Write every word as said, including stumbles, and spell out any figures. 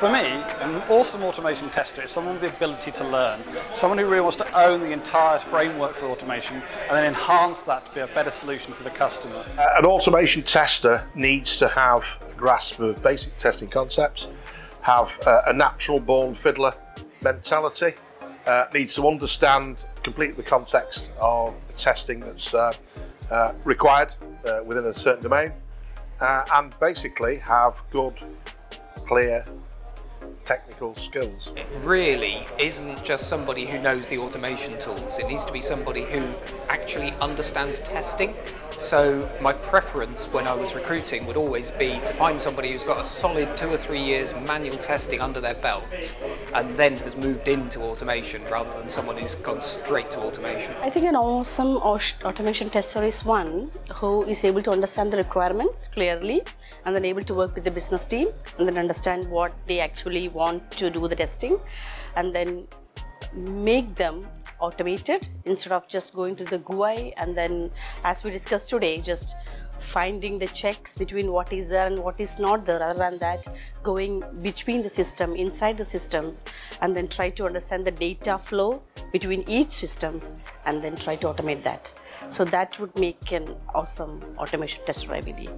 For me, an awesome automation tester is someone with the ability to learn, someone who really wants to own the entire framework for automation and then enhance that to be a better solution for the customer. Uh, an automation tester needs to have a grasp of basic testing concepts, have uh, a natural born fiddler mentality, uh, needs to understand completely the context of the testing that's uh, uh, required uh, within a certain domain, uh, and basically have good, clear, technical skills. It really isn't just somebody who knows the automation tools. It needs to be somebody who actually understands testing. So my preference when I was recruiting would always be to find somebody who's got a solid two or three years manual testing under their belt and then has moved into automation rather than someone who's gone straight to automation. I think an awesome automation tester is one who is able to understand the requirements clearly and then able to work with the business team and then understand what they actually want to do the testing and then make them automated instead of just going to the G U I and then, as we discussed today, just finding the checks between what is there and what is not there, rather than that going between the system, inside the systems, and then try to understand the data flow between each systems and then try to automate that. So that would make an awesome automation tester, I believe.